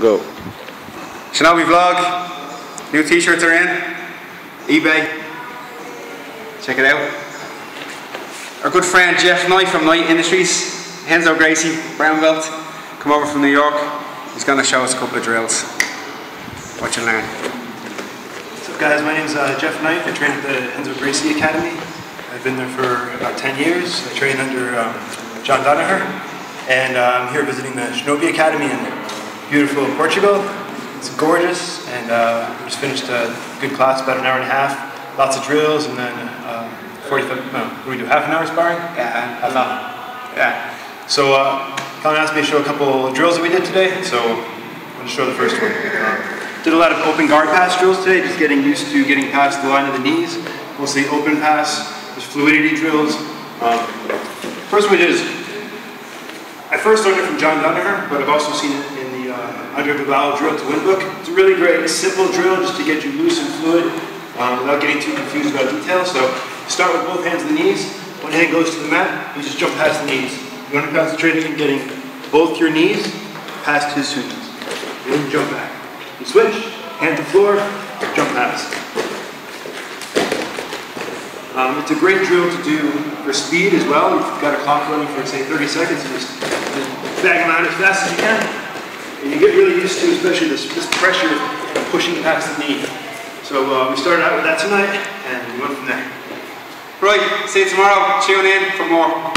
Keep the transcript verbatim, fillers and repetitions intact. Go. Shinobi Vlog. New t-shirts are in. eBay. Check it out. Our good friend Jeff Knight from Knight Industries, Renzo Gracie, brown belt, come over from New York. He's going to show us a couple of drills. Watch and learn. What's up guys, my name is uh, Jeff Knight. I train at the Renzo Gracie Academy. I've been there for about ten years. I train under um, John Danaher, and uh, I'm here visiting the Shinobi Academy in beautiful Portugal. It's gorgeous, and uh, just finished a good class, about an hour and a half. Lots of drills, and then uh, forty-five, no, what do we do, half an hour sparring? Yeah. Half an hour. Yeah. So, uh, Colin asked me to show a couple of drills that we did today, so I'm going to show the first one. Uh, did a lot of open guard pass drills today, just getting used to getting past the line of the knees. Mostly open pass, there's fluidity drills. Um, first one we did is, I first learned it from John Dunhammer, but I've also seen it in the uh, Under Duvall drill to win book. It's a really great, simple drill just to get you loose and fluid um, without getting too confused about details. So, start with both hands to the knees. One hand goes to the mat, you just jump past the knees. You want to concentrate on getting both your knees past his knees. Then jump back. You switch, hand to floor, jump past. Um, it's a great drill to do for speed as well. You've got a clock running for say thirty seconds, you just bag them out as fast as you can. And you get really used to, especially this, this pressure of pushing past the knee. So uh, we started out with that tonight, and we went from there. Right, see you tomorrow. Tune in for more.